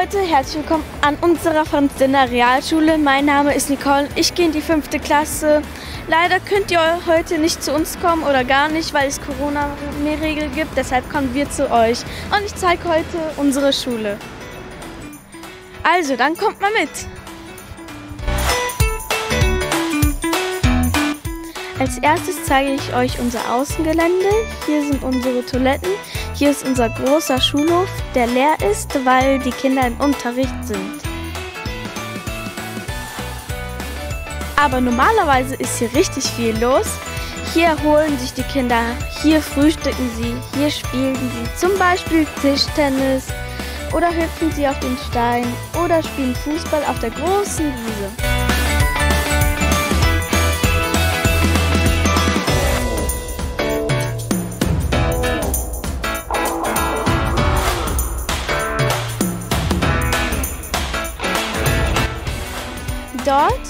Leute, herzlich willkommen an unserer Franz-Dinnendahl-Realschule. Mein Name ist Nicole, ich gehe in die 5. Klasse. Leider könnt ihr heute nicht zu uns kommen oder gar nicht, weil es Corona-Regeln gibt. Deshalb kommen wir zu euch und ich zeige heute unsere Schule. Also, dann kommt mal mit. Als erstes zeige ich euch unser Außengelände. Hier sind unsere Toiletten. Hier ist unser großer Schulhof, der leer ist, weil die Kinder im Unterricht sind. Aber normalerweise ist hier richtig viel los. Hier erholen sich die Kinder, hier frühstücken sie, hier spielen sie zum Beispiel Tischtennis oder hüpfen sie auf den Stein oder spielen Fußball auf der großen Wiese. Dort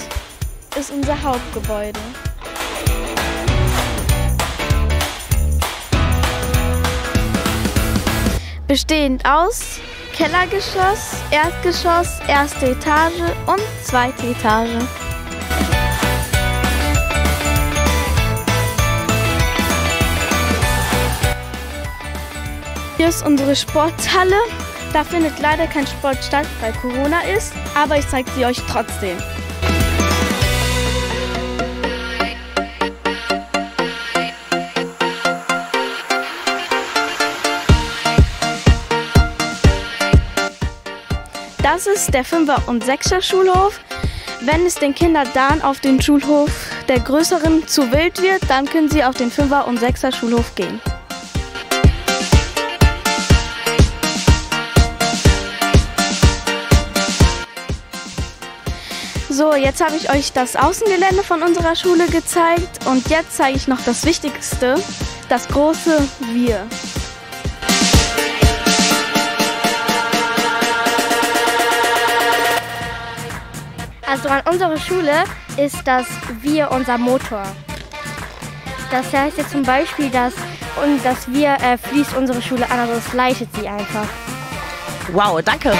ist unser Hauptgebäude. Bestehend aus Kellergeschoss, Erdgeschoss, erste Etage und zweite Etage. Hier ist unsere Sporthalle. Da findet leider kein Sport statt, weil Corona ist, aber ich zeige sie euch trotzdem. Das ist der 5er- und 6er Schulhof. Wenn es den Kindern dann auf den Schulhof der Größeren zu wild wird, dann können sie auf den 5er- und 6er Schulhof gehen. So, jetzt habe ich euch das Außengelände von unserer Schule gezeigt und jetzt zeige ich noch das Wichtigste, das große Wir. Also an unserer Schule ist das Wir unser Motor. Das heißt jetzt zum Beispiel, dass Wir fließt unsere Schule an, also es leitet sie einfach. Wow, danke!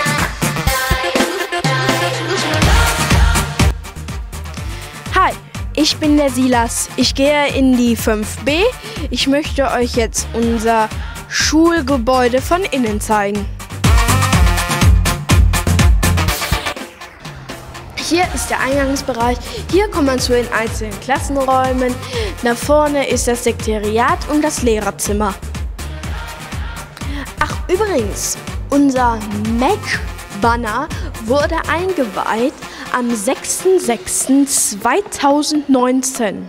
Hi, ich bin der Silas. Ich gehe in die 5b. Ich möchte euch jetzt unser Schulgebäude von innen zeigen. Hier ist der Eingangsbereich. Hier kommt man zu den einzelnen Klassenräumen. Da vorne ist das Sekretariat und das Lehrerzimmer. Ach, übrigens, unser Mac-Banner wurde eingeweiht am 6.6.2019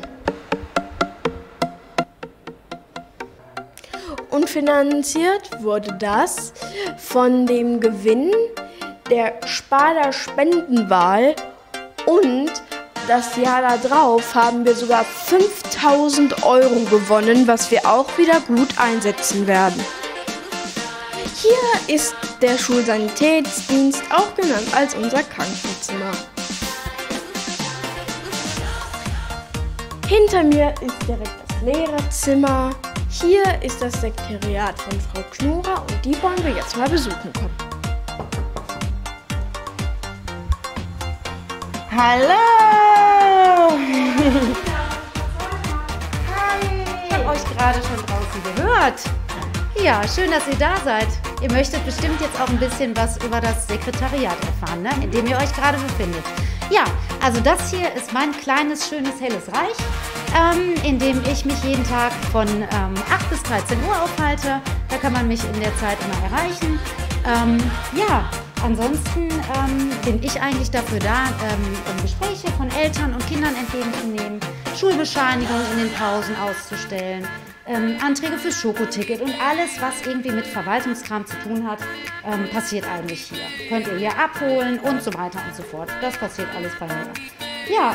und finanziert wurde das von dem Gewinn der Sparda-Spendenwahl, und das Jahr darauf haben wir sogar 5.000 € gewonnen, was wir auch wieder gut einsetzen werden. Hier ist der Schulsanitätsdienst, auch genannt als unser Krankenzimmer. Hinter mir ist direkt das Lehrerzimmer. Hier ist das Sekretariat von Frau Knura und die wollen wir jetzt mal besuchen kommen. Hallo! Hi! Ich habe euch gerade schon draußen gehört. Ja, schön, dass ihr da seid. Ihr möchtet bestimmt jetzt auch ein bisschen was über das Sekretariat erfahren, ne? In dem ihr euch gerade befindet. Ja, also das hier ist mein kleines, schönes, helles Reich, in dem ich mich jeden Tag von 8 bis 13 Uhr aufhalte. Da kann man mich in der Zeit immer erreichen. Ja, ansonsten bin ich eigentlich dafür da, um Gespräche von Eltern und Kindern entgegenzunehmen, Schulbescheinigungen in den Pausen auszustellen, Anträge fürs Schokoticket und alles, was irgendwie mit Verwaltungskram zu tun hat, passiert eigentlich hier. Könnt ihr hier abholen und so weiter und so fort. Das passiert alles bei mir. Ja,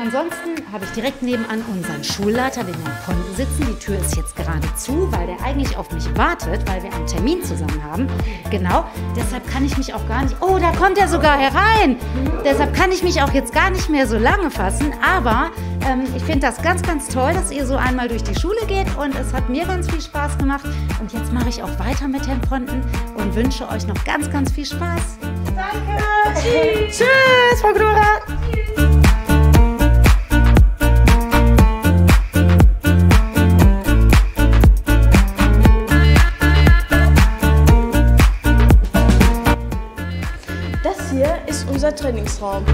ansonsten habe ich direkt nebenan unseren Schulleiter, den Herrn Ponten, sitzen. Die Tür ist jetzt gerade zu, weil der eigentlich auf mich wartet, weil wir einen Termin zusammen haben. Genau, deshalb kann ich mich auch gar nicht... Oh, da kommt er sogar herein! Deshalb kann ich mich auch jetzt gar nicht mehr so lange fassen, aber ich finde das ganz, ganz toll, dass ihr so einmal durch die Schule geht und es hat mir ganz viel Spaß gemacht. Und jetzt mache ich auch weiter mit Herrn Ponten. und wünsche euch noch ganz, ganz viel Spaß. Danke. Tschüss. Tschüss, Frau Knora. Tschüss. Das hier ist unser Trainingsraum.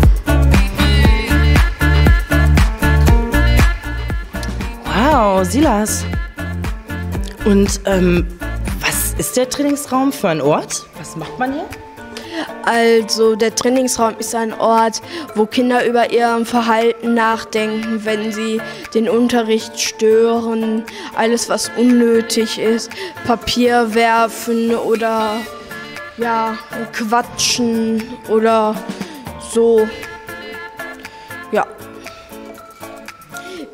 Wow, Silas. Und was ist der Trainingsraum für ein Ort? Was macht man hier? Also der Trainingsraum ist ein Ort, wo Kinder über ihr Verhalten nachdenken, wenn sie den Unterricht stören, alles was unnötig ist, Papier werfen oder ja, quatschen oder so. Ja.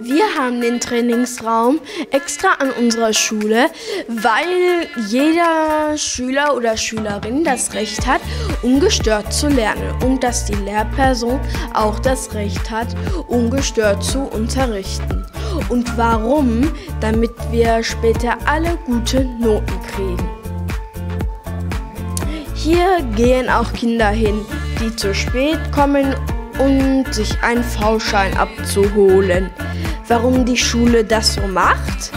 Wir haben den Trainingsraum extra an unserer Schule, weil jeder Schüler oder Schülerin das Recht hat, ungestört zu lernen und dass die Lehrperson auch das Recht hat, ungestört zu unterrichten. Und warum? Damit wir später alle gute Noten kriegen. Hier gehen auch Kinder hin, die zu spät kommen, um sich einen V-Schein abzuholen. Warum die Schule das so macht?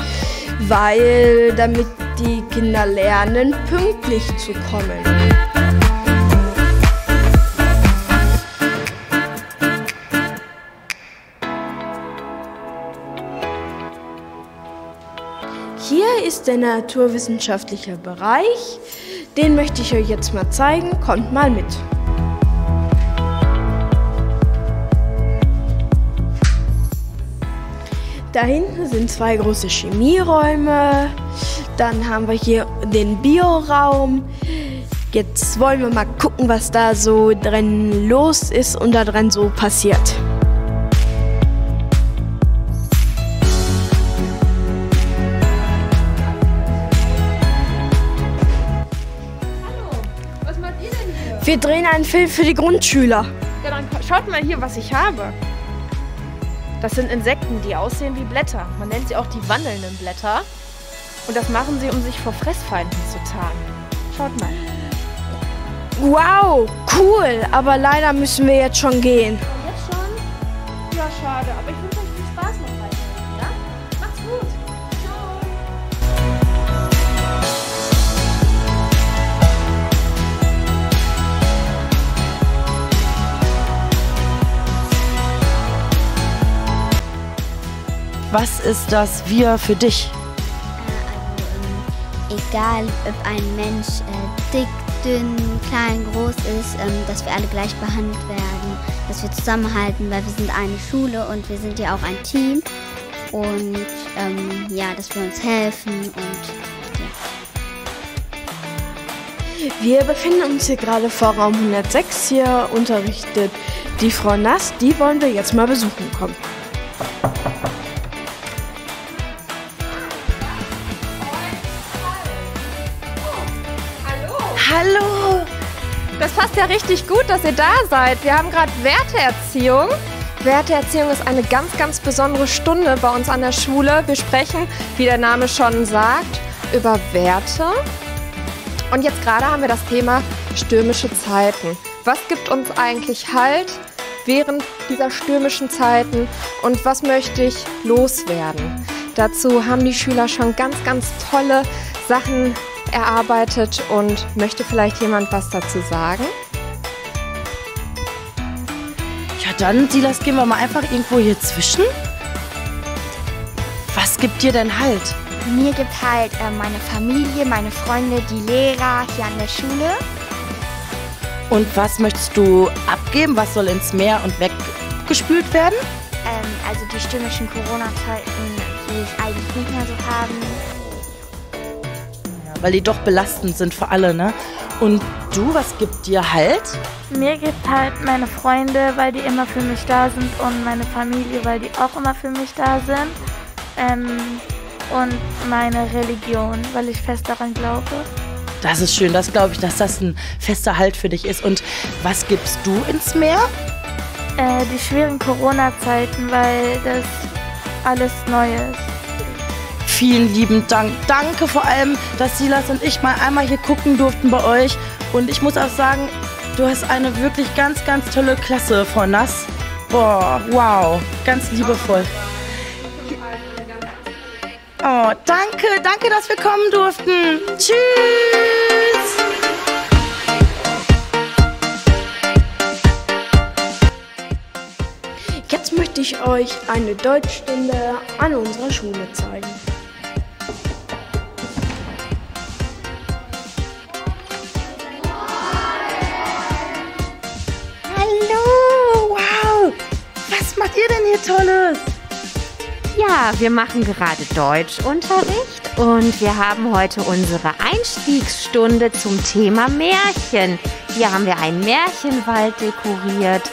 Weil damit die Kinder lernen, pünktlich zu kommen. Hier ist der naturwissenschaftliche Bereich. Den möchte ich euch jetzt mal zeigen. Kommt mal mit. Da hinten sind zwei große Chemieräume. Dann haben wir hier den Bioraum. Jetzt wollen wir mal gucken, was da so drin los ist und da drin so passiert. Wir drehen einen Film für die Grundschüler. Ja, dann schaut mal hier, was ich habe. Das sind Insekten, die aussehen wie Blätter. Man nennt sie auch die wandelnden Blätter. Und das machen sie, um sich vor Fressfeinden zu tarnen. Schaut mal. Wow, cool. Aber leider müssen wir jetzt schon gehen. Jetzt schon? Ja, schade. Aber ich wünsche euch viel Spaß noch weiter. Ja? Macht's gut. Was ist das Wir für dich? Egal, ob ein Mensch dick, dünn, klein, groß ist, dass wir alle gleich behandelt werden, dass wir zusammenhalten, weil wir sind eine Schule und wir sind ja auch ein Team. Und ja, dass wir uns helfen und ja. Wir befinden uns hier gerade vor Raum 106. Hier unterrichtet die Frau Nass. Die wollen wir jetzt mal besuchen kommen. Hallo! Das passt ja richtig gut, dass ihr da seid. Wir haben gerade Werteerziehung. Werteerziehung ist eine ganz, ganz besondere Stunde bei uns an der Schule. Wir sprechen, wie der Name schon sagt, über Werte. Und jetzt gerade haben wir das Thema stürmische Zeiten. Was gibt uns eigentlich Halt während dieser stürmischen Zeiten und was möchte ich loswerden? Dazu haben die Schüler schon ganz, ganz tolle Sachen erarbeitet und möchte vielleicht jemand was dazu sagen? Ja dann, Silas, gehen wir mal einfach irgendwo hier zwischen. Was gibt dir denn Halt? Mir gibt Halt meine Familie, meine Freunde, die Lehrer hier an der Schule. Und was möchtest du abgeben? Was soll ins Meer und weggespült werden? Also die stürmischen Corona-Zeiten, die es eigentlich nicht mehr so haben. Weil die doch belastend sind für alle, ne? Und du, was gibt dir Halt? Mir gibt Halt meine Freunde, weil die immer für mich da sind und meine Familie, weil die auch immer für mich da sind. Und meine Religion, weil ich fest daran glaube. Das ist schön, das glaube ich, dass das ein fester Halt für dich ist. Und was gibst du ins Meer? Die schweren Corona-Zeiten, weil das alles neu ist. vielen lieben Dank. Danke vor allem, dass Silas und ich mal einmal hier gucken durften bei euch. Und ich muss auch sagen, du hast eine wirklich ganz, ganz tolle Klasse von Nas. Boah, wow, ganz liebevoll. Oh, danke, danke, dass wir kommen durften. Tschüss! Jetzt möchte ich euch eine Deutschstunde an unserer Schule zeigen. Hallo, wow! Was macht ihr denn hier Tolles? Ja, wir machen gerade Deutschunterricht und wir haben heute unsere Einstiegsstunde zum Thema Märchen. Hier haben wir einen Märchenwald dekoriert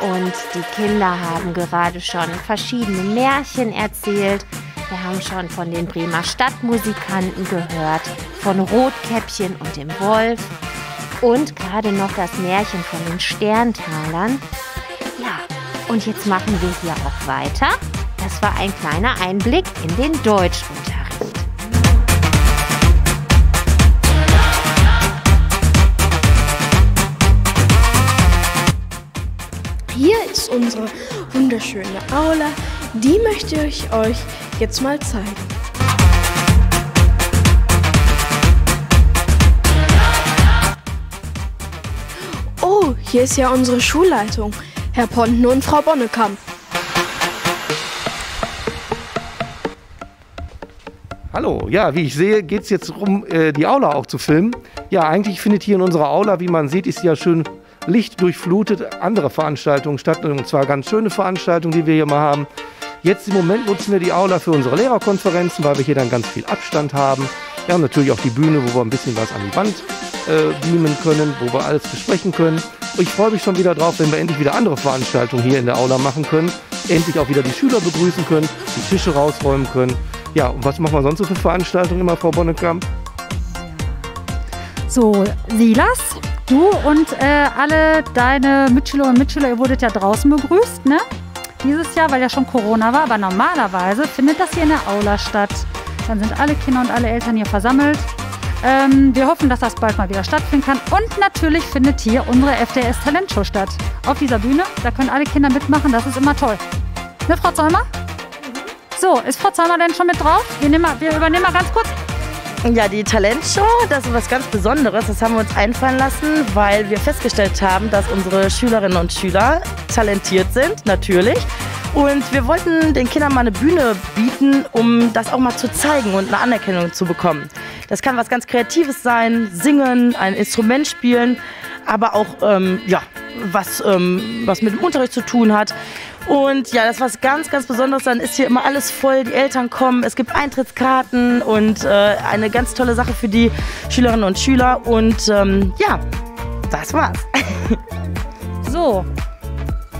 und die Kinder haben gerade schon verschiedene Märchen erzählt. Wir haben schon von den Bremer Stadtmusikanten gehört, von Rotkäppchen und dem Wolf und gerade noch das Märchen von den Sterntalern. Ja, und jetzt machen wir hier auch weiter. Das war ein kleiner Einblick in den Deutschunterricht. Hier ist unsere wunderschöne Aula. Die möchte ich euch jetzt mal zeigen. Oh, hier ist ja unsere Schulleitung, Herr Ponten und Frau Bonnekamp. Hallo, ja, wie ich sehe, geht es jetzt darum, die Aula auch zu filmen. Ja, eigentlich findet hier in unserer Aula, wie man sieht, ist ja schön lichtdurchflutet, andere Veranstaltungen statt. Und zwar ganz schöne Veranstaltungen, die wir hier mal haben. Jetzt im Moment nutzen wir die Aula für unsere Lehrerkonferenzen, weil wir hier dann ganz viel Abstand haben. Wir haben natürlich auch die Bühne, wo wir ein bisschen was an die Wand beamen können, wo wir alles besprechen können. Und ich freue mich schon wieder drauf, wenn wir endlich wieder andere Veranstaltungen hier in der Aula machen können. Endlich auch wieder die Schüler begrüßen können, die Tische rausräumen können. Ja, und was machen wir sonst so für Veranstaltungen immer, Frau Bonnekamp? So, Silas, du und alle deine Mitschülerinnen und Mitschüler, ihr wurdet ja draußen begrüßt, ne? Dieses Jahr, weil ja schon Corona war, aber normalerweise findet das hier in der Aula statt. Dann sind alle Kinder und alle Eltern hier versammelt. Wir hoffen, dass das bald mal wieder stattfinden kann. Und natürlich findet hier unsere FDS-Talentshow statt. Auf dieser Bühne, da können alle Kinder mitmachen, das ist immer toll. Ne, Frau Zeumer? So, ist Frau Zeumer denn schon mit drauf? Wir übernehmen mal ganz kurz. Ja, die Talentshow, das ist was ganz Besonderes. Das haben wir uns einfallen lassen, weil wir festgestellt haben, dass unsere Schülerinnen und Schüler talentiert sind, natürlich. Und wir wollten den Kindern mal eine Bühne bieten, um das auch mal zu zeigen und eine Anerkennung zu bekommen. Das kann was ganz Kreatives sein, singen, ein Instrument spielen, aber auch, ja, was mit dem Unterricht zu tun hat. Und ja, das ist was ganz, ganz Besonderes. Dann ist hier immer alles voll, die Eltern kommen, es gibt Eintrittskarten und eine ganz tolle Sache für die Schülerinnen und Schüler. Und ja, das war's. So,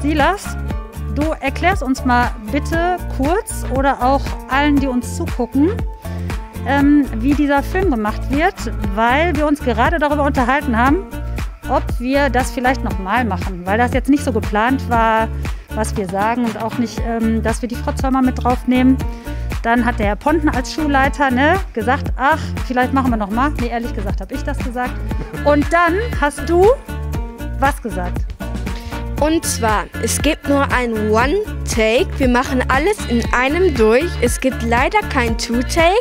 Silas, du erklärst uns mal bitte kurz oder auch allen, die uns zugucken, wie dieser Film gemacht wird, weil wir uns gerade darüber unterhalten haben, ob wir das vielleicht nochmal machen, weil das jetzt nicht so geplant war, was wir sagen und auch nicht, dass wir die Frau Zeumer mit draufnehmen. Dann hat der Herr Ponten als Schulleiter, ne, gesagt, ach, vielleicht machen wir nochmal. Nee, ehrlich gesagt habe ich das gesagt. Und dann hast du was gesagt? Und zwar, es gibt nur ein One-Take. Wir machen alles in einem durch. Es gibt leider kein Two-Take.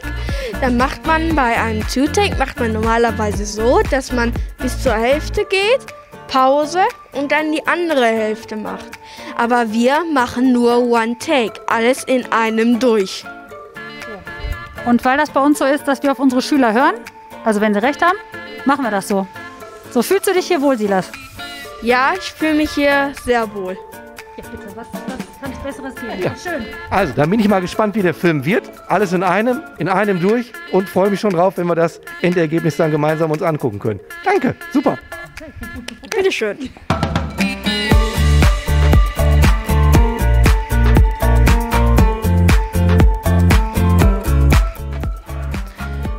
Dann macht man bei einem Two-Take, macht man normalerweise so, dass man bis zur Hälfte geht, Pause und dann die andere Hälfte macht. Aber wir machen nur One-Take, alles in einem durch. Und weil das bei uns so ist, dass wir auf unsere Schüler hören, also wenn sie recht haben, machen wir das so. So, fühlst du dich hier wohl, Silas? Ja, ich fühle mich hier sehr wohl. Ja, bitte, was kann ich Besseres hier? Ja. Schön. Also, da bin ich mal gespannt, wie der Film wird. Alles in einem durch und freue mich schon drauf, wenn wir das Endergebnis dann gemeinsam uns angucken können. Danke, super. Okay. Bitteschön.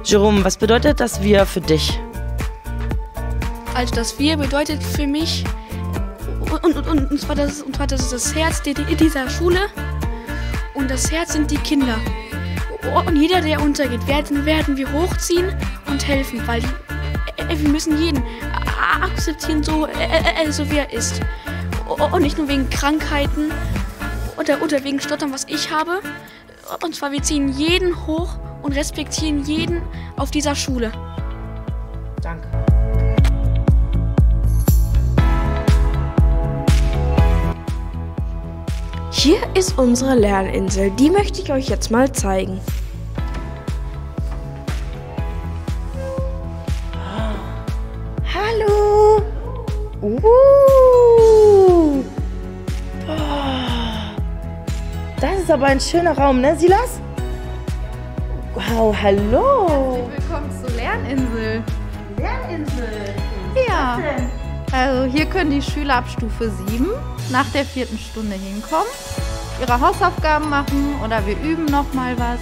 Jerome, was bedeutet das Wir für dich? Also das Wir bedeutet für mich, und zwar das ist das Herz dieser Schule und das Herz sind die Kinder. Und jeder, der untergeht, werden wir hochziehen und helfen, weil wir müssen jeden akzeptieren, so wie er ist. Und nicht nur wegen Krankheiten oder wegen Stottern, was ich habe. Und zwar, wir ziehen jeden hoch und respektieren jeden auf dieser Schule. Danke. Hier ist unsere Lerninsel, die möchte ich euch jetzt mal zeigen. Hallo! Das ist aber ein schöner Raum, ne Silas? Wow, hallo! Herzlich willkommen zur Lerninsel. Lerninsel? Ja. Also hier können die Schüler ab Stufe 7 nach der 4. Stunde hinkommen, ihre Hausaufgaben machen oder wir üben noch mal was.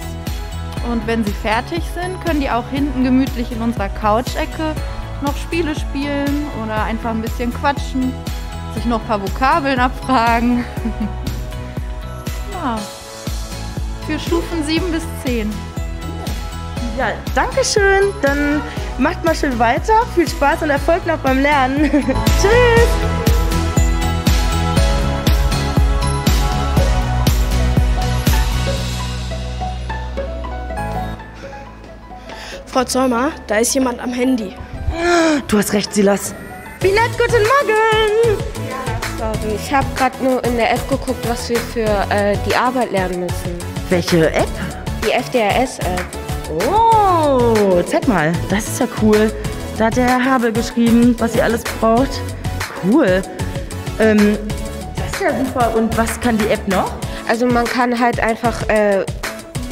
Und wenn sie fertig sind, können die auch hinten gemütlich in unserer Couch-Ecke noch Spiele spielen oder einfach ein bisschen quatschen, sich noch ein paar Vokabeln abfragen. Ja. Für Stufen 7 bis 10. Ja, danke schön. Dann macht mal schön weiter. Viel Spaß und Erfolg noch beim Lernen. Tschüss! Frau Zeumer, da ist jemand am Handy. Du hast recht, Silas. Wie nett, guten Morgen! Ja, sorry. Ich habe gerade nur in der App geguckt, was wir für die Arbeit lernen müssen. Welche App? Die FDRS-App. Oh, zeig mal. Das ist ja cool. Da hat der Herr Habe geschrieben, was ihr alles braucht. Cool. Das ist ja super. Und was kann die App noch? Also man kann halt einfach,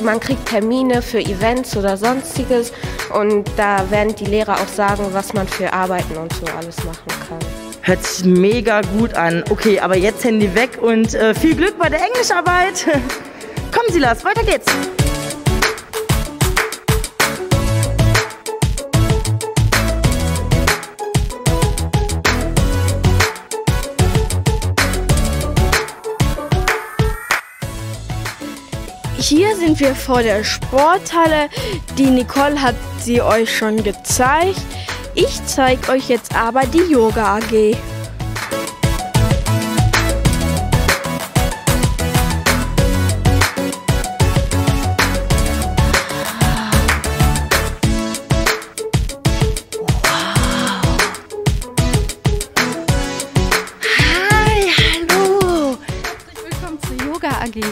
man kriegt Termine für Events oder Sonstiges. Und da werden die Lehrer auch sagen, was man für Arbeiten und so alles machen kann. Hört sich mega gut an. Okay, aber jetzt Handy weg und viel Glück bei der Englischarbeit. Komm Silas, weiter geht's. Hier sind wir vor der Sporthalle. Die Nicole hat sie euch schon gezeigt. Ich zeige euch jetzt aber die Yoga AG. Hi, hallo. Herzlich willkommen zur Yoga AG.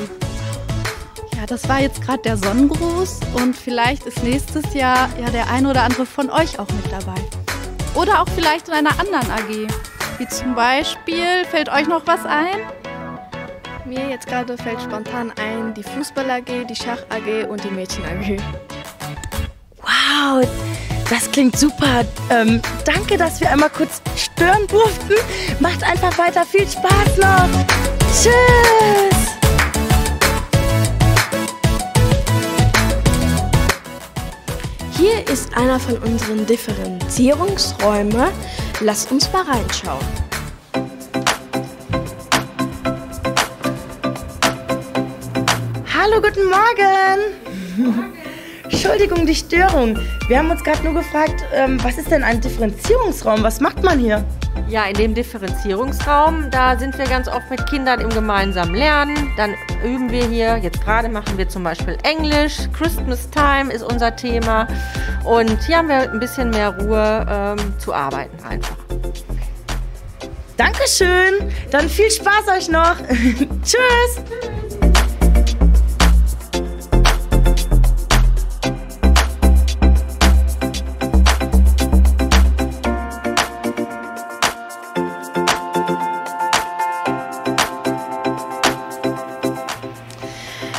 Das war jetzt gerade der Sonnengruß und vielleicht ist nächstes Jahr ja der ein oder andere von euch auch mit dabei. Oder auch vielleicht in einer anderen AG, wie zum Beispiel, fällt euch noch was ein? Mir jetzt gerade fällt spontan ein die Fußball-AG, die Schach-AG und die Mädchen-AG. Wow, das klingt super. Danke, dass wir einmal kurz stören durften. Macht einfach weiter, viel Spaß noch. Tschüss. Hier ist einer von unseren Differenzierungsräumen. Lasst uns mal reinschauen. Hallo, guten Morgen. Entschuldigung, die Störung. Wir haben uns gerade nur gefragt, was ist denn ein Differenzierungsraum? Was macht man hier? Ja, in dem Differenzierungsraum, da sind wir ganz oft mit Kindern im gemeinsamen Lernen. Dann üben wir hier, jetzt gerade machen wir zum Beispiel Englisch, Christmas Time ist unser Thema. Und hier haben wir ein bisschen mehr Ruhe zu arbeiten einfach. Dankeschön, dann viel Spaß euch noch. Tschüss!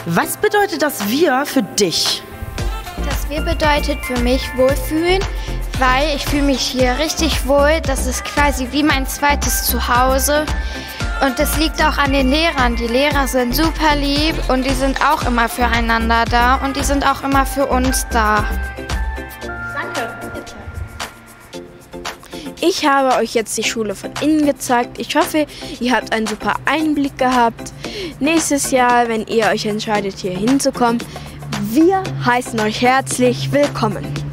Was bedeutet das Wir für dich? Das Wir bedeutet für mich Wohlfühlen, weil ich fühle mich hier richtig wohl. Das ist quasi wie mein zweites Zuhause. Und das liegt auch an den Lehrern. Die Lehrer sind super lieb und die sind auch immer füreinander da. Und die sind auch immer für uns da. Danke. Bitte. Ich habe euch jetzt die Schule von innen gezeigt. Ich hoffe, ihr habt einen super Einblick gehabt. Nächstes Jahr, wenn ihr euch entscheidet, hier hinzukommen, Wir heißen euch herzlich willkommen.